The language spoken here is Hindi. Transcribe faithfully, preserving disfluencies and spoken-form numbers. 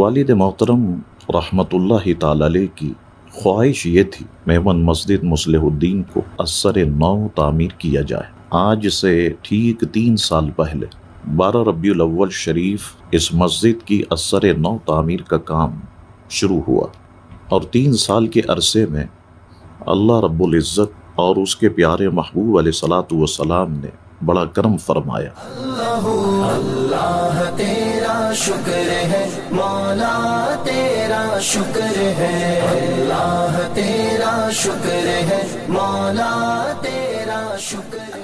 वालिद मोहतरम रहमतुल्लाह ताला अलैह की ख्वाहिश ये थी मेमन मस्जिद मुस्लेहुद्दीन को असर नौ तामीर किया जाए। आज से ठीक तीन साल पहले बारह रबीउल अव्वल शरीफ इस मस्जिद की असर नौ तामीर का काम शुरू हुआ और तीन साल के अरसे में अल्लाह रब्बुल इज़्ज़त और उसके प्यारे महबूब अलैहिस्सलातु वस्सलाम ने बड़ा करम फरमाया। अल्लाहु अल्लाह तेरा शुक्र है, मौला तेरा शुक्र है, अल्लाह तेरा शुक्र है, मौला तेरा शुक्र है।